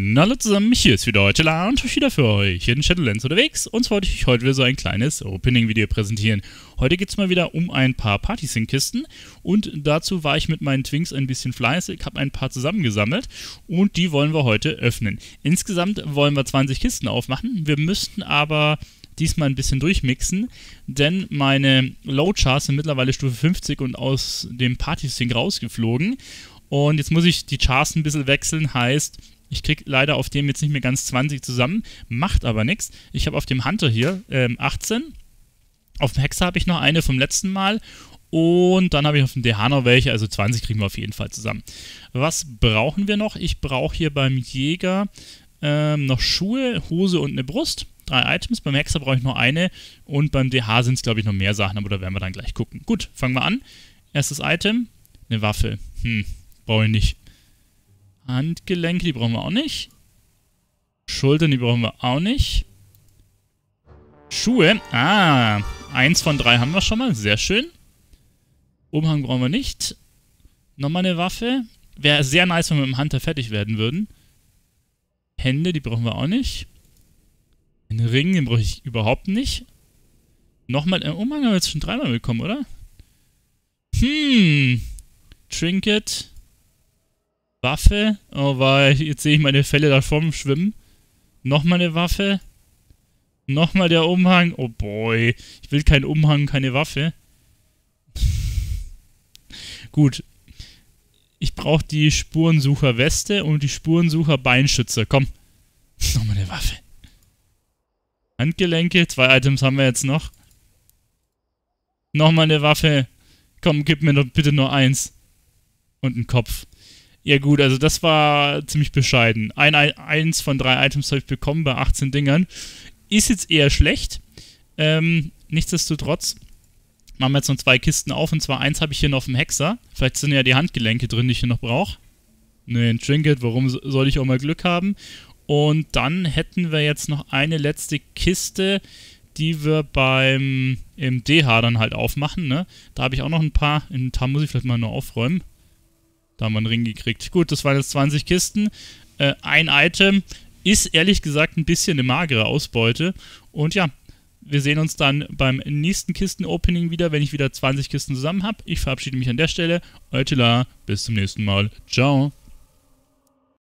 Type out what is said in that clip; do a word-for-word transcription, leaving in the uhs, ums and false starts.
Na, hallo zusammen, hier ist wieder heute Telar und wieder für euch hier in Shadowlands unterwegs. Und zwar wollte ich euch heute wieder so ein kleines Opening-Video präsentieren. Heute geht es mal wieder um ein paar Party-Sync-Kisten und dazu war ich mit meinen Twinks ein bisschen fleißig, habe ein paar zusammengesammelt und die wollen wir heute öffnen. Insgesamt wollen wir zwanzig Kisten aufmachen, wir müssten aber diesmal ein bisschen durchmixen, denn meine Load-Charts sind mittlerweile Stufe fünfzig und aus dem Party-Sync rausgeflogen. Und jetzt muss ich die Charts ein bisschen wechseln, heißt, ich kriege leider auf dem jetzt nicht mehr ganz zwanzig zusammen, macht aber nichts. Ich habe auf dem Hunter hier ähm, achtzehn, auf dem Hexer habe ich noch eine vom letzten Mal und dann habe ich auf dem D H noch welche, also zwanzig kriegen wir auf jeden Fall zusammen. Was brauchen wir noch? Ich brauche hier beim Jäger ähm, noch Schuhe, Hose und eine Brust. Drei Items, beim Hexer brauche ich noch eine und beim D H sind es glaube ich noch mehr Sachen, aber da werden wir dann gleich gucken. Gut, fangen wir an. Erstes Item, eine Waffe. Hm, brauche ich nicht. Handgelenke, die brauchen wir auch nicht. Schultern, die brauchen wir auch nicht. Schuhe, ah, eins von drei haben wir schon mal, sehr schön. Umhang brauchen wir nicht. Nochmal eine Waffe. Wäre sehr nice, wenn wir mit dem Hunter fertig werden würden. Hände, die brauchen wir auch nicht. Ein Ring, den brauche ich überhaupt nicht. Nochmal, äh, Umhang haben wir jetzt schon dreimal bekommen, oder? Hm, Trinket. Waffe, oh weil jetzt sehe ich meine Fälle da vorm Schwimmen. Nochmal eine Waffe. Nochmal der Umhang. Oh boy, ich will keinen Umhang, keine Waffe. Gut. Ich brauche die Spurensucher Weste und die Spurensucher Beinschützer. Komm, nochmal eine Waffe. Handgelenke, zwei Items haben wir jetzt noch. Nochmal eine Waffe. Komm, gib mir doch bitte nur eins. Und einen Kopf. Ja gut, also das war ziemlich bescheiden. Ein, eins von drei Items habe ich bekommen bei achtzehn Dingern. Ist jetzt eher schlecht. Ähm, nichtsdestotrotz machen wir jetzt noch zwei Kisten auf. Und zwar eins habe ich hier noch auf dem Hexer. Vielleicht sind ja die Handgelenke drin, die ich hier noch brauche. Ne, ein Trinket, warum soll ich auch mal Glück haben? Und dann hätten wir jetzt noch eine letzte Kiste, die wir beim im D H dann halt aufmachen. Ne? Da habe ich auch noch ein paar. Ein paar muss ich vielleicht mal nur aufräumen. Da haben wir einen Ring gekriegt. Gut, das waren jetzt zwanzig Kisten. Äh, ein Item ist ehrlich gesagt ein bisschen eine magere Ausbeute. Und ja, wir sehen uns dann beim nächsten Kisten-Opening wieder, wenn ich wieder zwanzig Kisten zusammen habe. Ich verabschiede mich an der Stelle. Euer Telar, bis zum nächsten Mal. Ciao.